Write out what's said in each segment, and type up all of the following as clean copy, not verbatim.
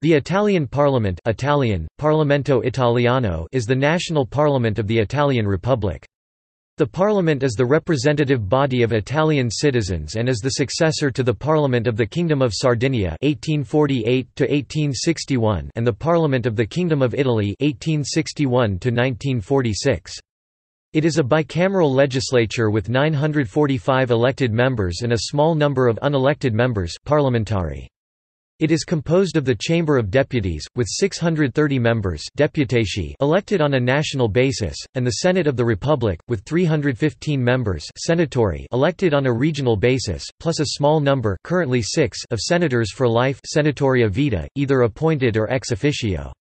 The Italian Parliament (Italian: Parlamento Italiano) is the national parliament of the Italian Republic. The Parliament is the representative body of Italian citizens and is the successor to the Parliament of the Kingdom of Sardinia (1848–1861) and the Parliament of the Kingdom of Italy (1861–1946). It is a bicameral legislature with 945 elected members and a small number of unelected members, parlamentari. It is composed of the Chamber of Deputies, with 630 members deputati elected on a national basis, and the Senate of the Republic, with 315 members senatori elected on a regional basis, plus a small number currently 6 of senators for life senatore a vita, either appointed or ex officio.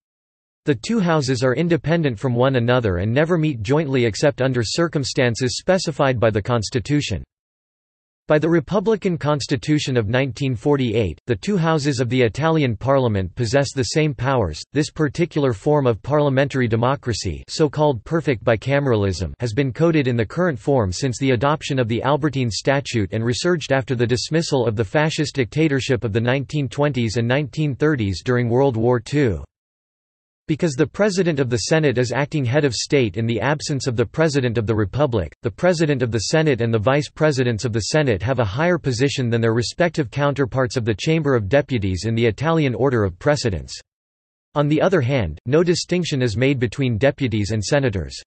The two houses are independent from one another and never meet jointly except under circumstances specified by the Constitution. By the Republican Constitution of 1948, the two houses of the Italian Parliament possess the same powers. This particular form of parliamentary democracy, so-called perfect bicameralism, has been coded in the current form since the adoption of the Albertine Statute and resurged after the dismissal of the fascist dictatorship of the 1920s and 1930s during World War II. Because the President of the Senate is acting head of state in the absence of the President of the Republic, the President of the Senate and the Vice Presidents of the Senate have a higher position than their respective counterparts of the Chamber of Deputies in the Italian order of precedence. On the other hand, no distinction is made between deputies and senators.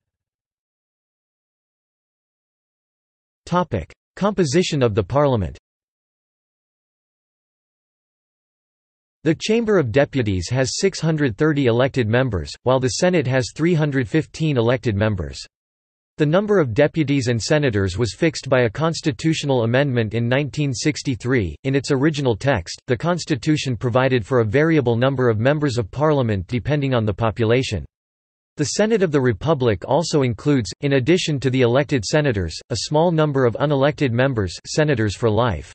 Topic: Composition of the Parliament. The Chamber of Deputies has 630 elected members, while the Senate has 315 elected members. The number of deputies and senators was fixed by a constitutional amendment in 1963. In its original text, the Constitution provided for a variable number of members of Parliament depending on the population. The Senate of the Republic also includes, in addition to the elected senators, a small number of unelected members, senators for life.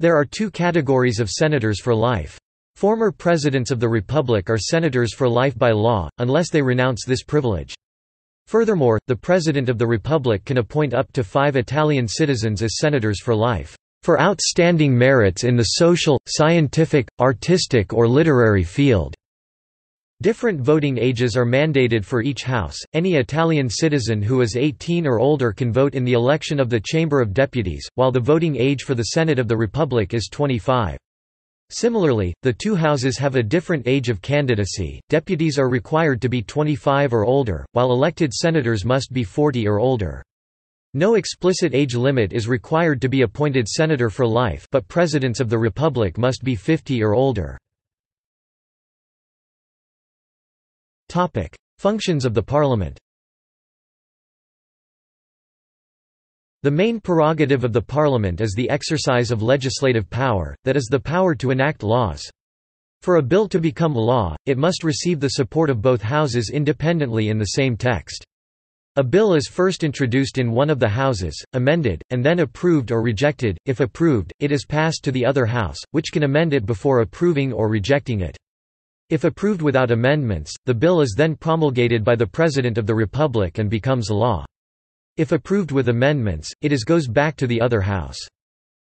There are two categories of senators for life. Former presidents of the Republic are senators for life by law, unless they renounce this privilege. Furthermore, the President of the Republic can appoint up to 5 Italian citizens as senators for life, for outstanding merits in the social, scientific, artistic or literary field. Different voting ages are mandated for each house. Any Italian citizen who is 18 or older can vote in the election of the Chamber of Deputies, while the voting age for the Senate of the Republic is 25. Similarly, the two houses have a different age of candidacy. Deputies are required to be 25 or older, while elected senators must be 40 or older. No explicit age limit is required to be appointed senator for life, but presidents of the Republic must be 50 or older. Topic: Functions of the Parliament. The main prerogative of the Parliament is the exercise of legislative power, that is the power to enact laws. For a bill to become law, it must receive the support of both houses independently in the same text. A bill is first introduced in one of the houses, amended, and then approved or rejected. If approved, it is passed to the other house, which can amend it before approving or rejecting it. If approved without amendments, the bill is then promulgated by the President of the Republic and becomes law. If approved with amendments, it goes back to the other house.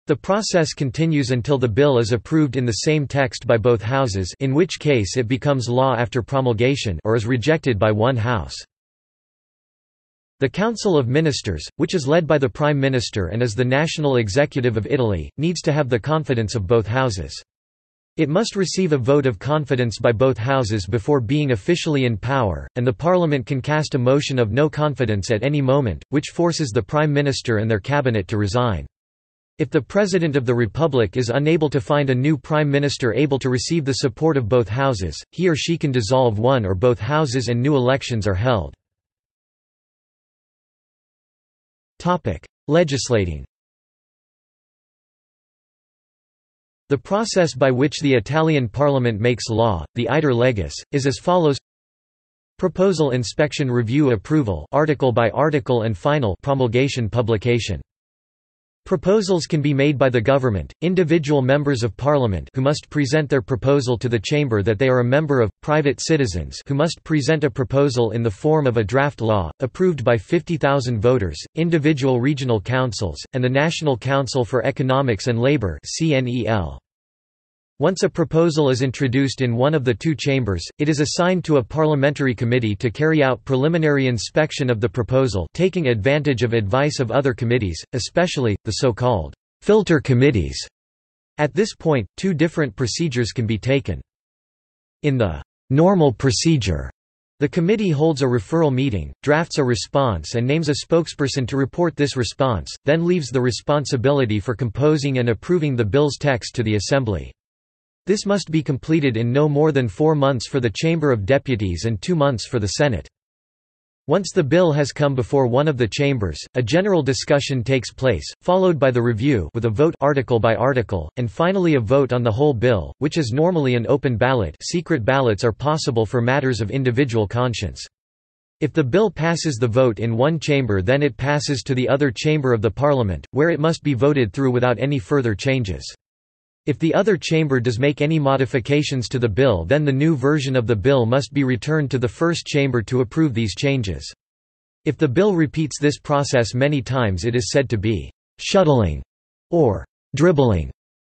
The process continues until the bill is approved in the same text by both houses, in which case it becomes law after promulgation, or is rejected by one house. The Council of Ministers, which is led by the Prime Minister and is the national executive of Italy, needs to have the confidence of both houses. It must receive a vote of confidence by both houses before being officially in power, and the Parliament can cast a motion of no confidence at any moment, which forces the Prime Minister and their cabinet to resign. If the President of the Republic is unable to find a new Prime Minister able to receive the support of both houses, he or she can dissolve one or both houses and new elections are held. Legislating. The process by which the Italian Parliament makes law, the iter legis, is as follows: proposal, inspection, review, approval, article by article, and final promulgation, publication. Proposals can be made by the government, individual members of Parliament who must present their proposal to the chamber that they are a member of, private citizens who must present a proposal in the form of a draft law, approved by 50,000 voters, individual regional councils, and the National Council for Economics and Labour (CNEL). Once a proposal is introduced in one of the two chambers, it is assigned to a parliamentary committee to carry out preliminary inspection of the proposal, taking advantage of advice of other committees, especially, the so-called filter committees. At this point, two different procedures can be taken. In the normal procedure, the committee holds a referral meeting, drafts a response and names a spokesperson to report this response, then leaves the responsibility for composing and approving the bill's text to the Assembly. This must be completed in no more than 4 months for the Chamber of Deputies and 2 months for the Senate. Once the bill has come before one of the chambers, a general discussion takes place, followed by the review with a vote article by article, and finally a vote on the whole bill, which is normally an open ballot. Secret ballots are possible for matters of individual conscience. If the bill passes the vote in one chamber, then it passes to the other chamber of the Parliament, where it must be voted through without any further changes. If the other chamber does make any modifications to the bill, then the new version of the bill must be returned to the first chamber to approve these changes. If the bill repeats this process many times, it is said to be shuttling or dribbling.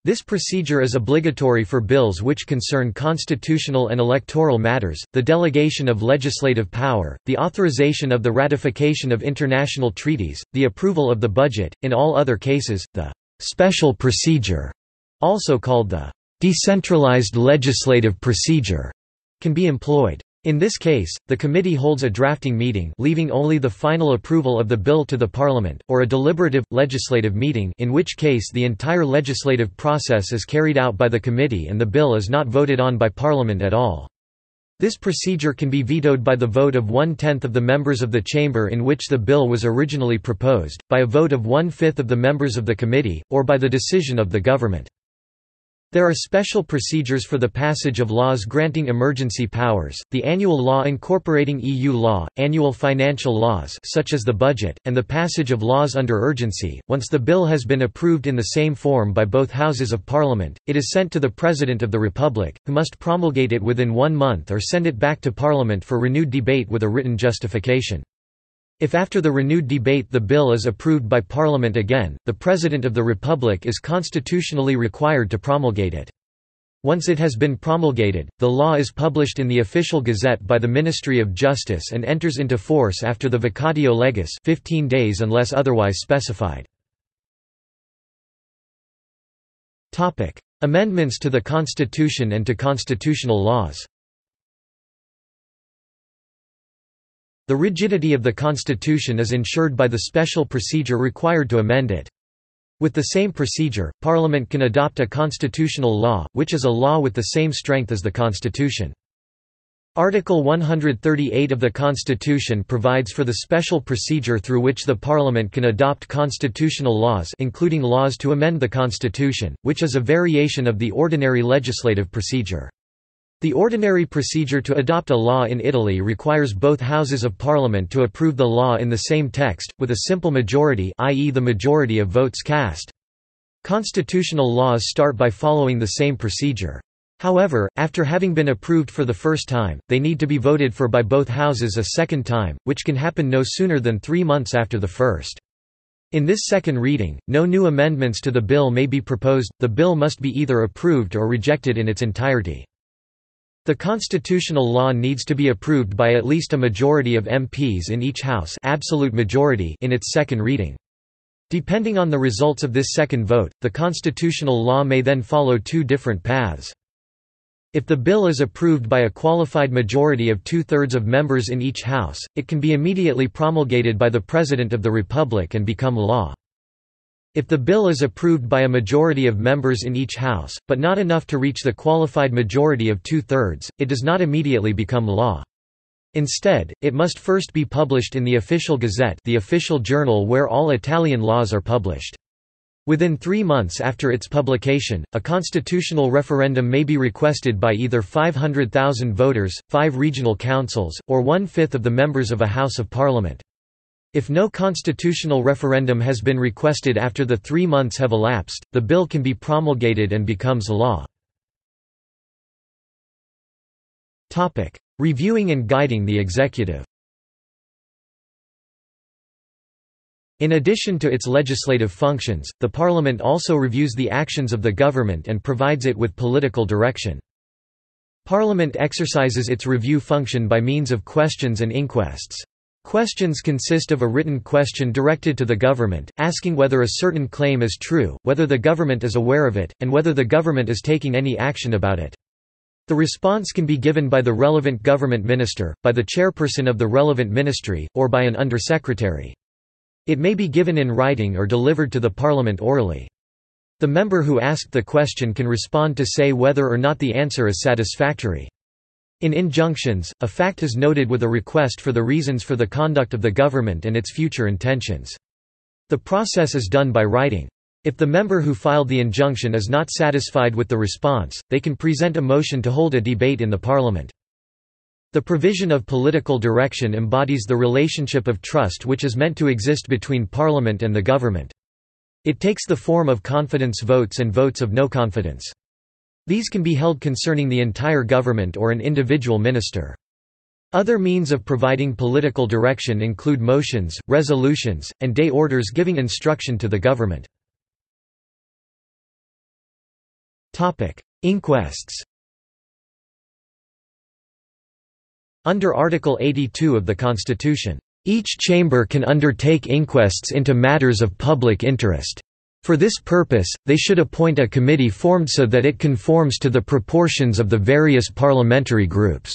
This procedure is obligatory for bills which concern constitutional and electoral matters, the delegation of legislative power, the authorization of the ratification of international treaties, the approval of the budget. In all other cases, the special procedure, also called the decentralized legislative procedure, can be employed. In this case, the committee holds a drafting meeting, leaving only the final approval of the bill to the Parliament, or a deliberative, legislative meeting, in which case the entire legislative process is carried out by the committee and the bill is not voted on by Parliament at all. This procedure can be vetoed by the vote of 1/10 of the members of the chamber in which the bill was originally proposed, by a vote of 1/5 of the members of the committee, or by the decision of the government. There are special procedures for the passage of laws granting emergency powers, the annual law incorporating EU law, annual financial laws such as the budget, and the passage of laws under urgency. Once the bill has been approved in the same form by both houses of Parliament, it is sent to the President of the Republic, who must promulgate it within 1 month or send it back to Parliament for renewed debate with a written justification. If after the renewed debate the bill is approved by Parliament again, the President of the Republic is constitutionally required to promulgate it. Once it has been promulgated, the law is published in the Official Gazette by the Ministry of Justice and enters into force after the vacatio legis, 15 days unless otherwise specified. Topic: Amendments to the Constitution and to constitutional laws. The rigidity of the Constitution is ensured by the special procedure required to amend it. With the same procedure, Parliament can adopt a constitutional law, which is a law with the same strength as the Constitution. Article 138 of the Constitution provides for the special procedure through which the Parliament can adopt constitutional laws, including laws to amend the Constitution, which is a variation of the ordinary legislative procedure. The ordinary procedure to adopt a law in Italy requires both houses of Parliament to approve the law in the same text, with a simple majority, i.e. the majority of votes cast. Constitutional laws start by following the same procedure. However, after having been approved for the first time, they need to be voted for by both houses a second time, which can happen no sooner than 3 months after the first. In this second reading, no new amendments to the bill may be proposed. The bill must be either approved or rejected in its entirety. The constitutional law needs to be approved by at least a majority of MPs in each house, absolute majority, in its second reading. Depending on the results of this second vote, the constitutional law may then follow two different paths. If the bill is approved by a qualified majority of 2/3 of members in each house, it can be immediately promulgated by the President of the Republic and become law. If the bill is approved by a majority of members in each house, but not enough to reach the qualified majority of 2/3, it does not immediately become law. Instead, it must first be published in the Official Gazette, the official journal where all Italian laws are published. Within 3 months after its publication, a constitutional referendum may be requested by either 500,000 voters, 5 regional councils, or 1/5 of the members of a House of Parliament. If no constitutional referendum has been requested after the 3 months have elapsed, the bill can be promulgated and becomes law. Topic: Reviewing and guiding the executive. In addition to its legislative functions, the Parliament also reviews the actions of the government and provides it with political direction. Parliament exercises its review function by means of questions and inquests. Questions consist of a written question directed to the government, asking whether a certain claim is true, whether the government is aware of it, and whether the government is taking any action about it. The response can be given by the relevant government minister, by the chairperson of the relevant ministry, or by an undersecretary. It may be given in writing or delivered to the Parliament orally. The member who asked the question can respond to say whether or not the answer is satisfactory. In injunctions, a fact is noted with a request for the reasons for the conduct of the government and its future intentions. The process is done by writing. If the member who filed the injunction is not satisfied with the response, they can present a motion to hold a debate in the Parliament. The provision of political direction embodies the relationship of trust which is meant to exist between Parliament and the government. It takes the form of confidence votes and votes of no confidence. These can be held concerning the entire government or an individual minister. Other means of providing political direction include motions, resolutions, and day orders giving instruction to the government. Inquests. Under Article 82 of the Constitution, "Each chamber can undertake inquests into matters of public interest. For this purpose, they should appoint a committee formed so that it conforms to the proportions of the various parliamentary groups."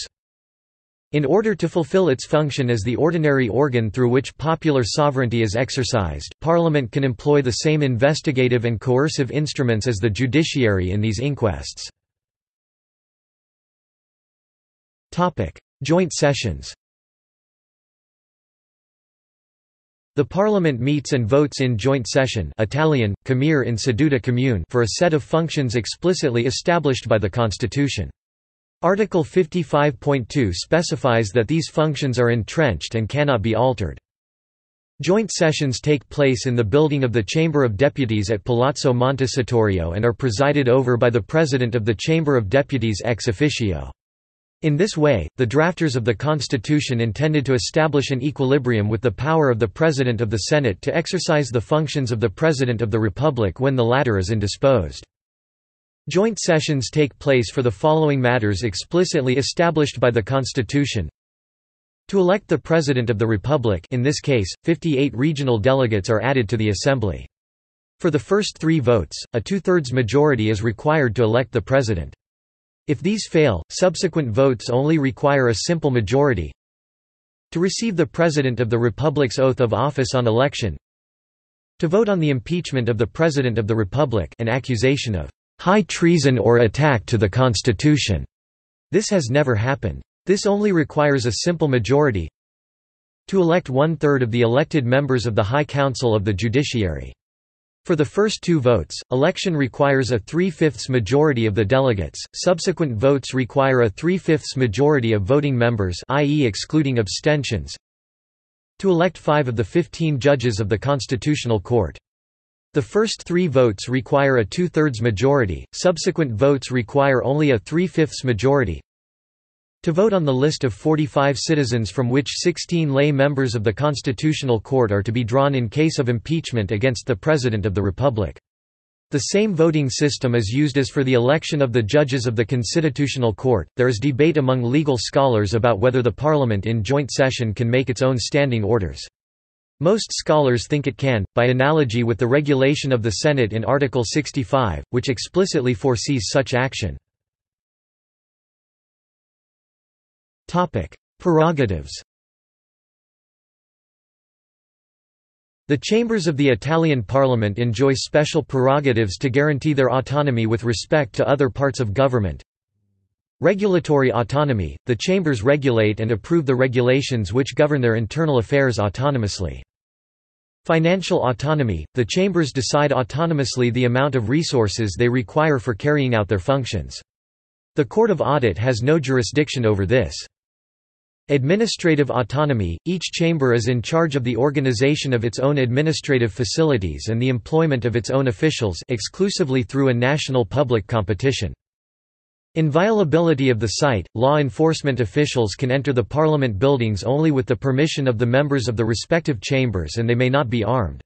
In order to fulfill its function as the ordinary organ through which popular sovereignty is exercised, Parliament can employ the same investigative and coercive instruments as the judiciary in these inquests. Joint sessions. The Parliament meets and votes in joint session, Italian, camere in seduta commune, for a set of functions explicitly established by the Constitution. Article 55.2 specifies that these functions are entrenched and cannot be altered. Joint sessions take place in the building of the Chamber of Deputies at Palazzo Montecitorio and are presided over by the President of the Chamber of Deputies ex officio. In this way, the drafters of the Constitution intended to establish an equilibrium with the power of the President of the Senate to exercise the functions of the President of the Republic when the latter is indisposed. Joint sessions take place for the following matters explicitly established by the Constitution: to elect the President of the Republic, in this case, 58 regional delegates are added to the Assembly. For the first three votes, a two-thirds majority is required to elect the President. If these fail, subsequent votes only require a simple majority. To receive the President of the Republic's oath of office on election. To vote on the impeachment of the President of the Republic, an accusation of high treason or attack to the Constitution. This has never happened. This only requires a simple majority. To elect one-third of the elected members of the High Council of the Judiciary. For the first two votes, election requires a 3/5 majority of the delegates, subsequent votes require a 3/5 majority of voting members, i.e. excluding abstentions. To elect 5 of the 15 judges of the Constitutional Court. The first three votes require a two-thirds majority, subsequent votes require only a 3/5 majority. To vote on the list of 45 citizens from which 16 lay members of the Constitutional Court are to be drawn in case of impeachment against the President of the Republic. The same voting system is used as for the election of the judges of the Constitutional Court. There is debate among legal scholars about whether the Parliament in joint session can make its own standing orders. Most scholars think it can, by analogy with the regulation of the Senate in Article 65, which explicitly foresees such action. Prerogatives. The chambers of the Italian Parliament enjoy special prerogatives to guarantee their autonomy with respect to other parts of government. Regulatory autonomy. The chambers regulate and approve the regulations which govern their internal affairs autonomously. Financial autonomy. The chambers decide autonomously the amount of resources they require for carrying out their functions. The Court of Audit has no jurisdiction over this. Administrative autonomy. Each chamber is in charge of the organization of its own administrative facilities and the employment of its own officials exclusively through a national public competition. Inviolability of the site, law enforcement officials can enter the Parliament buildings only with the permission of the members of the respective chambers and they may not be armed.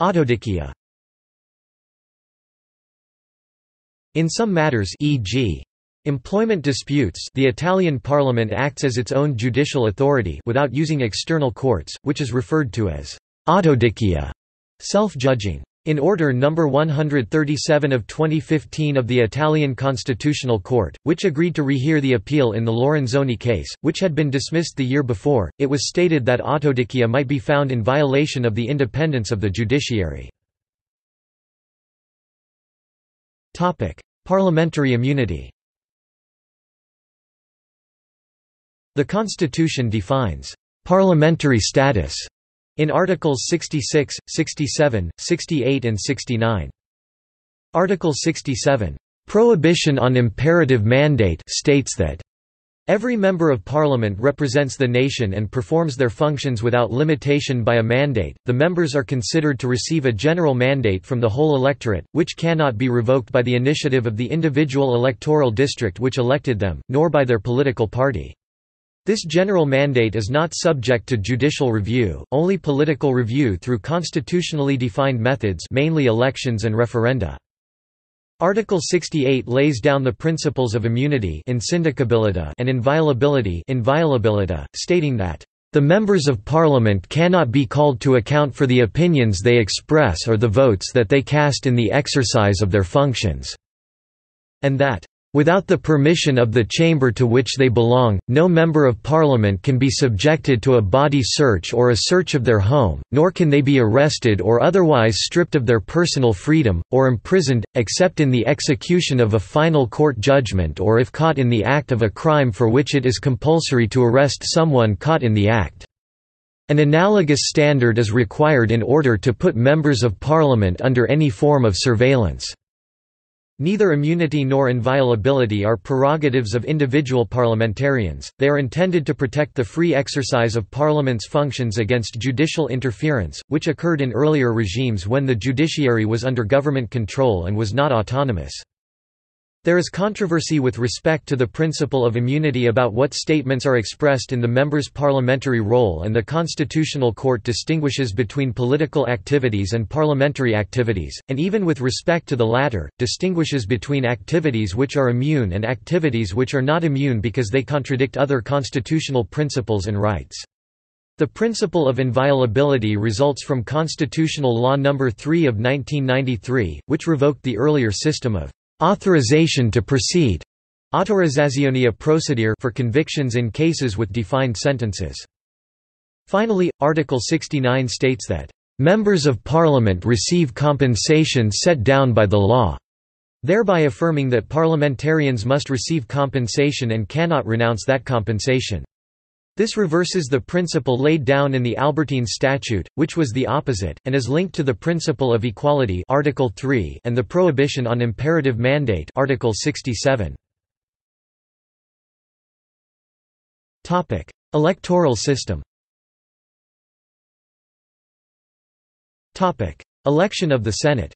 Autodichia. In some matters, e.g. employment disputes, the Italian Parliament acts as its own judicial authority without using external courts, which is referred to as autodichia, self-judging. In Order No. 137 of 2015 of the Italian Constitutional Court, which agreed to rehear the appeal in the Lorenzoni case, which had been dismissed the year before, it was stated that autodichia might be found in violation of the independence of the judiciary. Parliamentary immunity. The Constitution defines «parliamentary status» in Articles 66, 67, 68 and 69. Article 67, "Prohibition on imperative mandate," states that every member of Parliament represents the nation and performs their functions without limitation by a mandate. The members are considered to receive a general mandate from the whole electorate, which cannot be revoked by the initiative of the individual electoral district which elected them, nor by their political party. This general mandate is not subject to judicial review, only political review through constitutionally defined methods, mainly elections and referenda. Article 68 lays down the principles of immunity and inviolability, stating that, "...the members of Parliament cannot be called to account for the opinions they express or the votes that they cast in the exercise of their functions," and that, "Without the permission of the chamber to which they belong, no member of Parliament can be subjected to a body search or a search of their home, nor can they be arrested or otherwise stripped of their personal freedom, or imprisoned, except in the execution of a final court judgment or if caught in the act of a crime for which it is compulsory to arrest someone caught in the act." An analogous standard is required in order to put members of Parliament under any form of surveillance. Neither immunity nor inviolability are prerogatives of individual parliamentarians, they are intended to protect the free exercise of Parliament's functions against judicial interference, which occurred in earlier regimes when the judiciary was under government control and was not autonomous. There is controversy with respect to the principle of immunity about what statements are expressed in the member's parliamentary role, and the Constitutional Court distinguishes between political activities and parliamentary activities, and even with respect to the latter, distinguishes between activities which are immune and activities which are not immune because they contradict other constitutional principles and rights. The principle of inviolability results from Constitutional Law No. 3 of 1993, which revoked the earlier system of authorization to proceed, autorizzazione a procedere, for convictions in cases with defined sentences. Finally, Article 69 states that members of Parliament receive compensation set down by the law, thereby affirming that parliamentarians must receive compensation and cannot renounce that compensation. This reverses the principle laid down in the Albertine Statute, which was the opposite, and is linked to the principle of equality Article 3 and the prohibition on imperative mandate Article 67. Electoral system. Election of the Senate.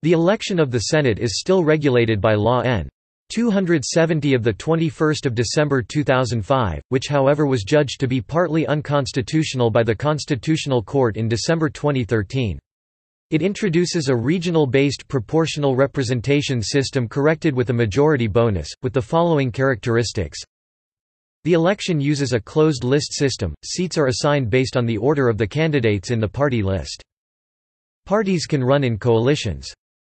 The election of the Senate is still regulated by Law N. 270 of the 21st of December 2005, which however was judged to be partly unconstitutional by the Constitutional Court in December 2013. It introduces a regional-based proportional representation system corrected with a majority bonus, with the following characteristics. The election uses a closed list system, seats are assigned based on the order of the candidates in the party list. Parties can run in coalitions.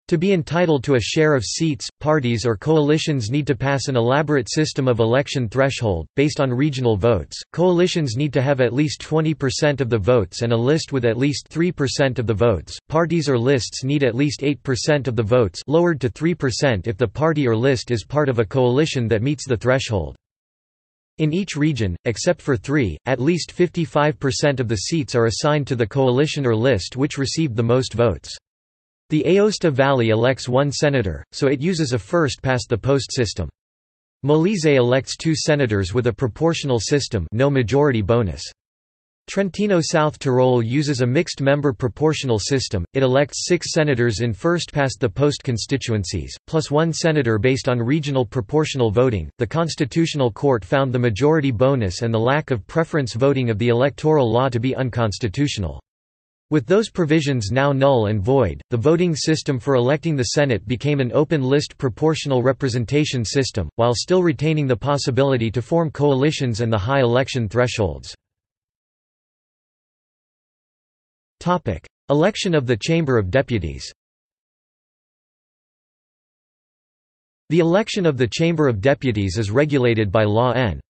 To be entitled to a share of seats, parties or coalitions need to pass an elaborate system of election threshold, based on regional votes. Coalitions need to have at least 20% of the votes and a list with at least 3% of the votes. Parties or lists need at least 8% of the votes, lowered to 3% if the party or list is part of a coalition that meets the threshold. In each region, except for three, at least 55% of the seats are assigned to the coalition or list which received the most votes. The Aosta Valley elects one senator, so it uses a first-past-the-post system. Molise elects two senators with a proportional system, no majority bonus. Trentino-South Tyrol uses a mixed-member proportional system. It elects 6 senators in first-past-the-post constituencies, plus 1 senator based on regional proportional voting. The Constitutional Court found the majority bonus and the lack of preference voting of the electoral law to be unconstitutional. With those provisions now null and void, the voting system for electing the Senate became an open-list proportional representation system, while still retaining the possibility to form coalitions and the high election thresholds. Election of the Chamber of Deputies. The election of the Chamber of Deputies is regulated by Law N.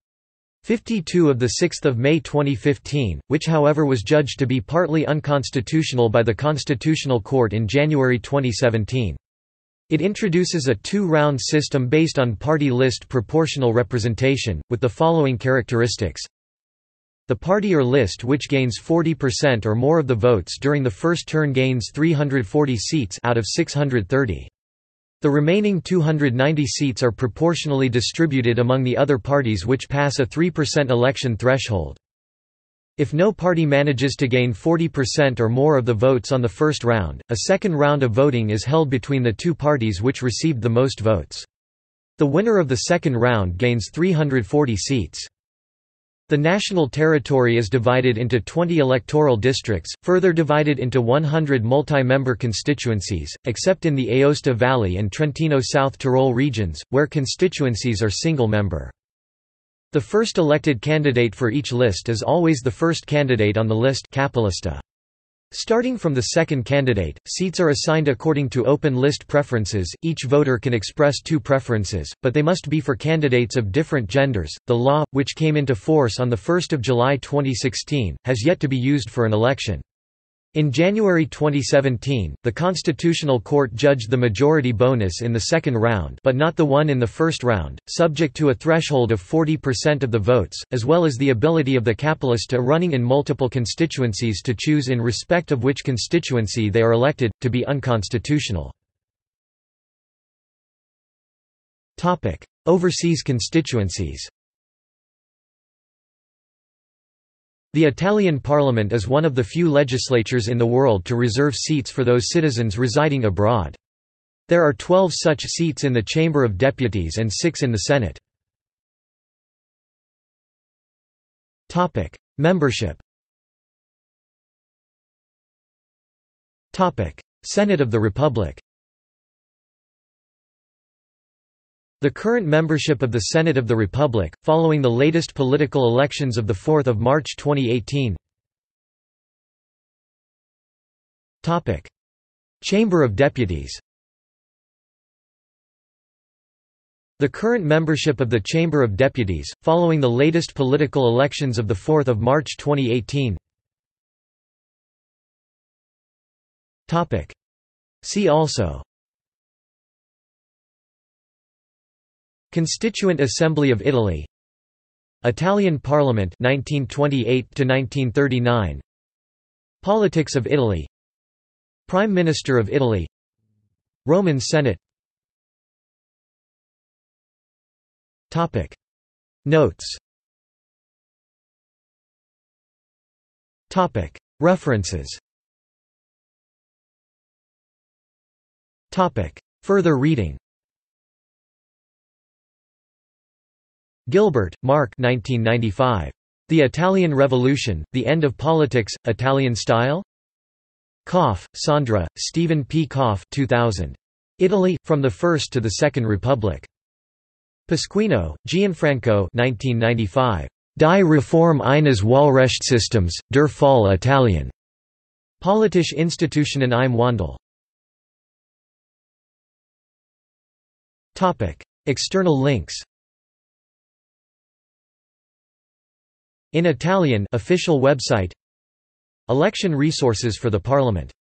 52 of 6 May 2015, which however was judged to be partly unconstitutional by the Constitutional Court in January 2017. It introduces a two-round system based on party list proportional representation, with the following characteristics. The party or list which gains 40% or more of the votes during the first turn gains 340 seats out of 630. The remaining 290 seats are proportionally distributed among the other parties which pass a 3% election threshold. If no party manages to gain 40% or more of the votes on the first round, a second round of voting is held between the two parties which received the most votes. The winner of the second round gains 340 seats. The national territory is divided into 20 electoral districts, further divided into 100 multi-member constituencies, except in the Aosta Valley and Trentino-South Tyrol regions, where constituencies are single-member. The first elected candidate for each list is always the first candidate on the list. Starting from the second candidate, seats are assigned according to open list preferences. Each voter can express 2 preferences, but they must be for candidates of different genders. The law, which came into force on 1 July 2016, has yet to be used for an election. In January 2017, the Constitutional Court judged the majority bonus in the second round but not the one in the first round, subject to a threshold of 40% of the votes, as well as the ability of the capolista running in multiple constituencies to choose in respect of which constituency they are elected, to be unconstitutional. Overseas constituencies. The Italian Parliament is one of the few legislatures in the world to reserve seats for those citizens residing abroad. There are 12 such seats in the Chamber of Deputies and 6 in the Senate. Membership. Senate of the Republic. The current membership of the Senate of the Republic, following the latest political elections of 4 March 2018. Chamber of Deputies. The current membership of the Chamber of Deputies, following the latest political elections of 4 March 2018. See also: Constituent Assembly of Italy, Italian Parliament 1928 to 1939, Politics of Italy, Prime Minister of Italy, Roman Senate. Topic. Notes. Topic. References. Topic. Further reading. Gilbert, Mark. 1995. The Italian Revolution, The End of Politics, Italian Style? Koff, Sandra, Stephen P. Koff 2000. Italy, From the First to the Second Republic. Pasquino, Gianfranco 1995. Die Reform eines Wahlrechtssystems, der Fall Italien. Politische Institutionen im Wandel. External links. In Italian, official website. Election resources for the Parliament.